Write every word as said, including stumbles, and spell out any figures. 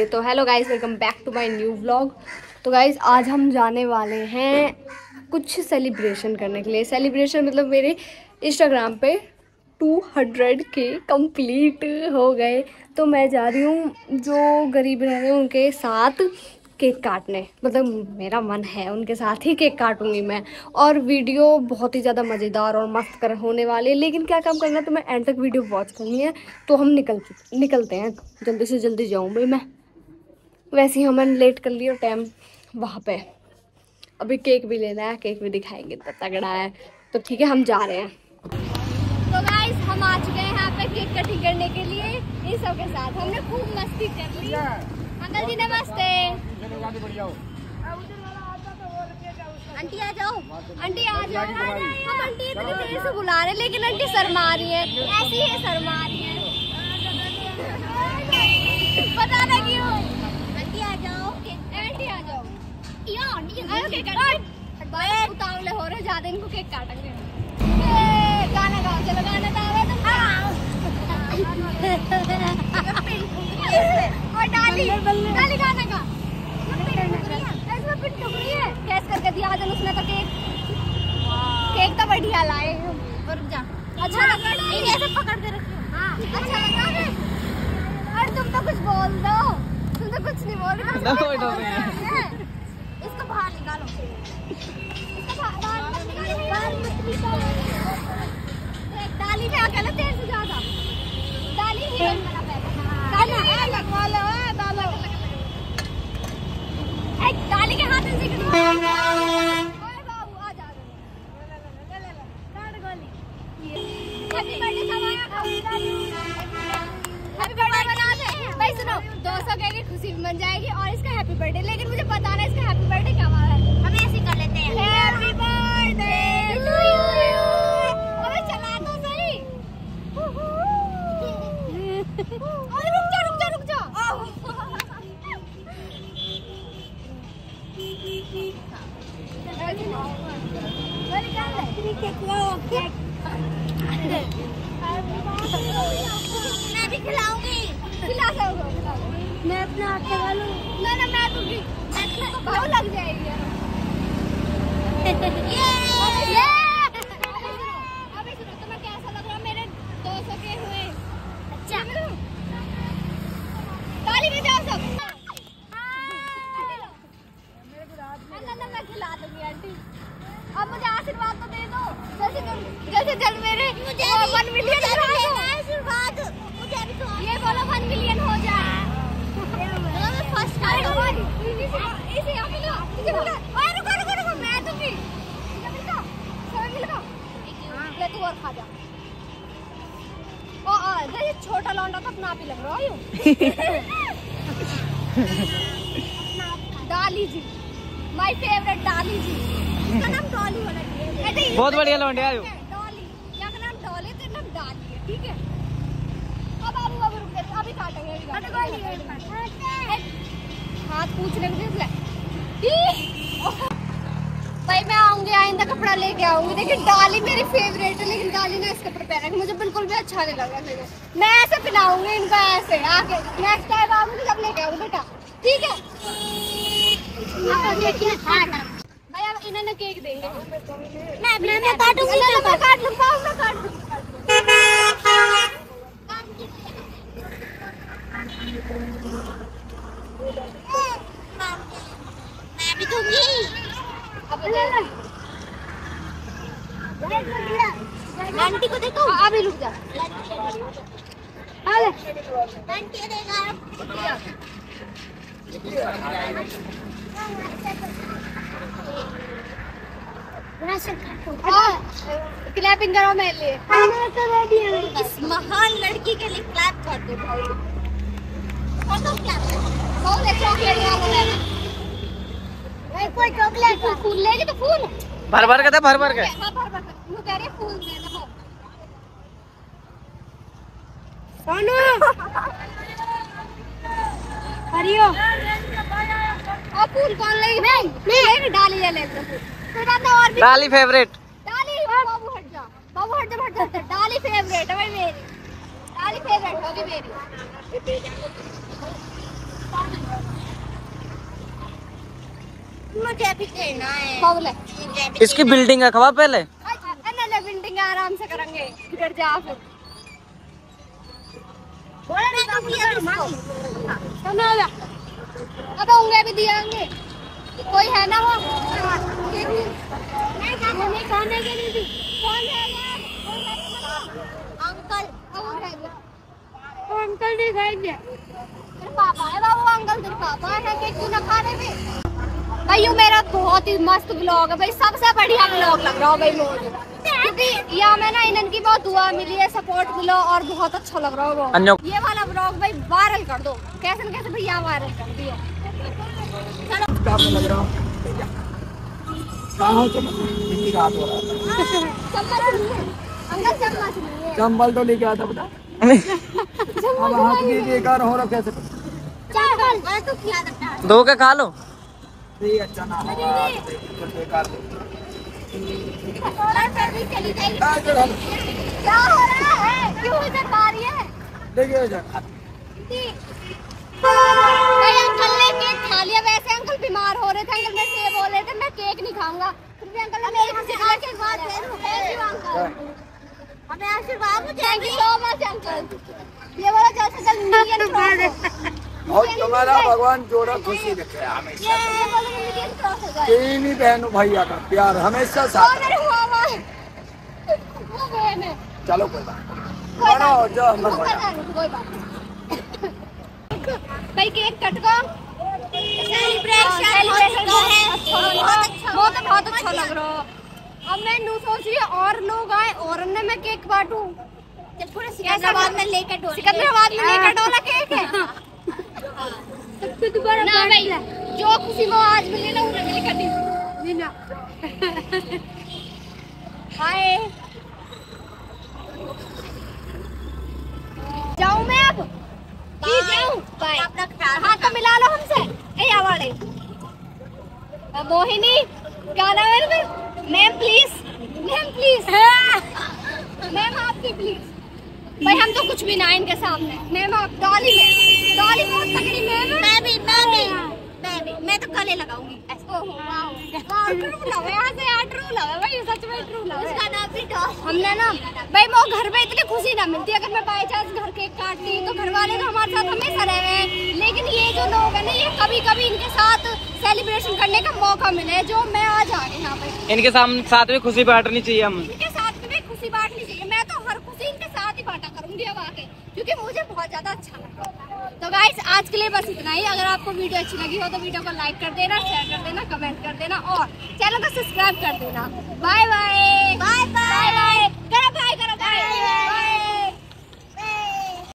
तो hello guys, welcome back to my new vlog. तो guys आज हम जाने वाले हैं कुछ सेलिब्रेशन करने के लिए। सेलिब्रेशन मतलब मेरे इंस्टाग्राम पे टू हंड्रेड के कंप्लीट हो गए, तो मैं जा रही हूँ जो गरीब रह रहे हैं उनके साथ केक काटने। मतलब मेरा मन है उनके साथ ही केक काटूंगी मैं, और वीडियो बहुत ही ज़्यादा मज़ेदार और मस्त कर होने वाली है। लेकिन क्या काम करना, तो मैं एंड तक वीडियो वॉच करनी है। तो हम निकल निकलते हैं, जल्दी से जल्दी जाऊँ भाई मैं। वैसे ही हमने लेट कर लिया टाइम वहाँ पे, अभी केक भी लेना है, केक भी दिखाएंगे, इतना तगड़ा है। तो ठीक है, हम जा रहे हैं। तो गाइस हम आ चुके हैं यहाँ पे केक कटिंग करने के लिए। इन सब के साथ हमने खूब मस्ती कर ली। अंकल जी नमस्ते। आंटी आ जाओ, आंटी आ जाओ। हम आंटी इतनी देर से बुला रहे, लेकिन आंटी शर्मा रही है, ऐसी है शर्मा रही है, पता ना क्यों। केक उतावले हो रहे, ज्यादा इनको केक काटेंगे। गाना गाओ, चलो गाना गाओ तुम। और डाली डाली गाना गा। इसमें पिट टुकड़ी है, कैस करके दिया आज उसने तो केक। केक तो बढ़िया लाए, रुक जा। अच्छा लगा, ऐसे पकड़ के रखियो। हां अच्छा लगा। और तुम तो कुछ बोल दो, तुम तो कुछ नहीं बोल रहे। इसको बाहर निकालो, इसको बाहर मत निकालो, बाहर मत निकालो। डाली में आके लगते हैं ज़्यादा। डाली ही बना पैक। डाली है लगवा लो, डालो। एक डाली के हाथ से कितना? ओए बाबू आ जा। ले ले ले, काट गोली। हैप्पी बर्थडे समाया कब? हैप्पी बर्थडे बना दे। भाई सुनो, दो सौ के लिए खुशी भी बन जाएगी और इसका हैप्पी बर्थडे। लेकिन मुझे पता नहीं इसका हैप्पी बर्थडे क्या हुआ है। हम ऐसे कर लेते हैं हैप्पी बर्थडे टू यू। अबे चला तो सही। और रुक जा रुक जा रुक जा। अरे क्या है? केक लाओ, केक मैं भी खिलाऊंगी। खिला सकूं मैं अपना हाथ लगा लूं? ना ना मैं तो भाव लग जाएगी। ये अबे सुनो, तुम्हें कैसा लग रहा मेरे दो सौ के हुए? अच्छा ताली बजाओ सब। मेरे को रात में ना ना मैं खिला दूंगी आंटी। अब मुझे आशीर्वाद तो दे दो, जैसे तुम जैसे जल मेरे वन मिलियन आशीर्वाद। ये बोलो वन मिलियन हो जाए। फर्स्ट मैं दूंगी। ले तू और खा जा। ओ ये छोटा लौंडा तो अपना आप ही लग रहा हो। डाली जी, माय फेवरेट डाली जी। इसका नाम डॉली होना चाहिए। बहुत बढ़िया लौंडे आयो। डॉली, यहाँ का नाम डॉली, तो नाम डाली है, ठीक है। अभी काटेंगे, हाथ पूछने के लिए। भाई मैं आऊंगी, आइंदा कपड़ा लेके आऊंगी। लेकिन डाली मेरी फेवरेट है, लेकिन डाली ने इसके ऊपर पहना मुझे बिल्कुल भी अच्छा नहीं लगा। मैं ऐसे पिलाऊंगी इनका, ऐसे आके नेक्स्ट टाइम आऊंगी तब लेके आऊंगी बेटा, ठीक है। भाई अब इन्होंने केक देंगे, मैं काट लूंगा। मैं भी दूंगी। आंटी को देखो, अभी रुक जा। क्लैपिंग करो मेरे लिए, इस महान लड़की के लिए क्लैप कर दो भाई। कोई चॉकलेट फूल फूल लेगी तो फूल भर भर के था, भर भर के वो कह रहे फूल दे दो। सोनू हरियो और फूल कौन लेगी? मैं मैं डाली ले लेता हूं। फिर आता और भी डाली फेवरेट। डाली बाबू हट जा, बाबू हट जा हट जा। डाली फेवरेट है भाई मेरी, डाली फेवरेट होगी मेरी। मुझे भी खेलना है। इसकी बिल्डिंग है खबर पहले बिल्डिंग आराम से करेंगे घर जाओ अब होंगे भी दिया कोई है ना वो नहीं खाने के लिए अंकल वो अंकल नहीं खाएंगे पापा है बाबू अंकल तेरे पापा है कि तू ना खाने में भाई यू मेरा बहुत ही मस्त ब्लॉग है भाई सबसे बढ़िया ब्लॉग लग रहा हो भाई मुझे क्योंकि यहाँ में ना इनकी बहुत दुआ मिली है सपोर्ट मिलो और बहुत अच्छा लग रहा हो ये वाला ब्लॉग भाई वायरल कर दो कैसे न कैसे भैया वायरल कर दिया लग रहा है चंबल तो लेके आता बता कैसे दो के खा लो अच्छा ना बेकार चली जाएगी क्या हो रहा है क्यों इधर आ रही है अंकल ने केक खा लिया वैसे अंकल बीमार हो रहे थे अंकल मैं से बोल रहे थे मैं केक नहीं खाऊंगा फिर भी अंकल ने आशीर्वाद हमें आशीर्वाद thank you so much uncle ये वाला जल्द से जल्द और तुम्हारा भगवान जोड़ा खुशी रखे हमेशा तीन ही बहनों भैया का प्यार हमेशा साथ चलो कोई बात भाई केक कट गया बहुत बहुत अच्छा लग रहा अब मैं नू सोची और लोग आए और मैं केक बांटू पूरे सिकंदराबाद में लेकर सिकंदराबाद में लेकर डोला केक है तो दोबारा जो खुशी में आज मिली ना लेना हाय जाऊं मैं अब हाथ तो मिला लो हमसे ए आवाड़े मोहिनी गाना ma'am please ma'am please ma'am आपकी प्लीज भाई हम तो कुछ भी ना इनके सामने मैम आप डॉली में डॉली बहुत तगड़ी मैम मैं भी मैं भी मैं भी मैं तो काले लगाऊंगी ओहो वाओ वाओ ट्रू लव है आज यार ट्रू लव है भाई सच में ट्रू लव उसका नाम भी डॉल हमने ना भाई वो घर में इतनी खुशी ना मिलती अगर मैं बाय चांस घर केक काटती तो घर वाले तो हमारे साथ हमेशा रहे हैं लेकिन ये जो लोग है ना ये कभी कभी इनके साथ सेलिब्रेशन करने का मौका मिले जो मैं आज आ गई यहाँ पे इनके सामने साथ में खुशी बांटनी चाहिए हम इनके साथ में खुशी बांटनी चाहिए मैं तो हर खुशी इनके साथ बांटा करूंगी अब आके क्योंकि मुझे बहुत ज्यादा अच्छा लगा। तो गाइस आज के लिए बस इतना ही। अगर आपको वीडियो अच्छी लगी हो तो वीडियो को लाइक कर देना, शेयर कर देना, कमेंट कर देना और चैनल को सब्सक्राइब कर देना। Bye bye bye.